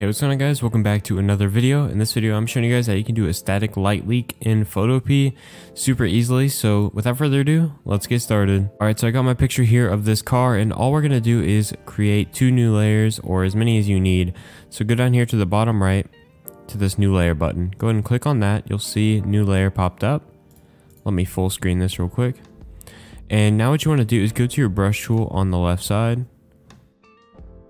Hey, what's going on, guys? Welcome back to another video. In this video, I'm showing you guys how you can do a static light leak in Photopea super easily. So without further ado, let's get started. All right, so I got my picture here of this car, and all we're going to do is create two new layers, or as many as you need. So go down here to the bottom right to this new layer button. Go ahead and click on that. You'll see new layer popped up. Let me full screen this real quick. And now what you want to do is go to your brush tool on the left side.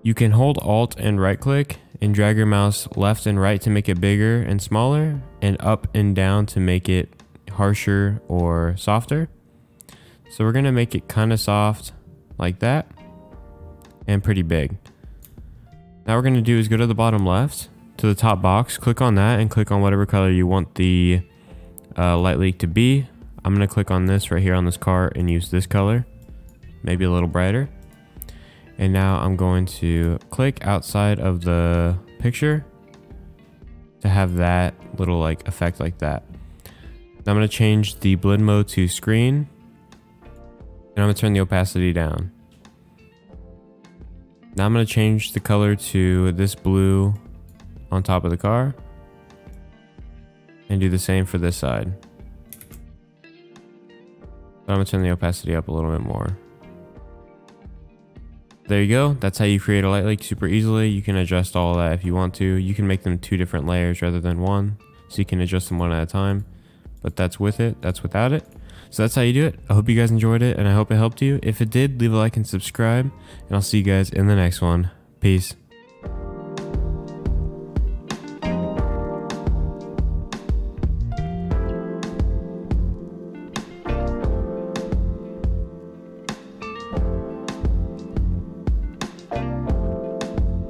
You can hold Alt and right click and drag your mouse left and right to make it bigger and smaller, and up and down to make it harsher or softer. So we're gonna make it kind of soft like that and pretty big. Now we're gonna do is go to the bottom left to the top box, click on that and click on whatever color you want the light leak to be. I'm gonna click on this right here on this car and use this color, maybe a little brighter. And now I'm going to click outside of the picture to have that little like effect like that. Now I'm going to change the blend mode to screen, and I'm going to turn the opacity down. Now I'm going to change the color to this blue on top of the car and do the same for this side. But I'm going to turn the opacity up a little bit more. There you go. That's how you create a light leak super easily. You can adjust all that if you want to. You can make them two different layers rather than one, so you can adjust them one at a time. But that's with it, that's without it. So that's how you do it. I hope you guys enjoyed it, and I hope it helped you. If it did, leave a like and subscribe, and I'll see you guys in the next one. Peace.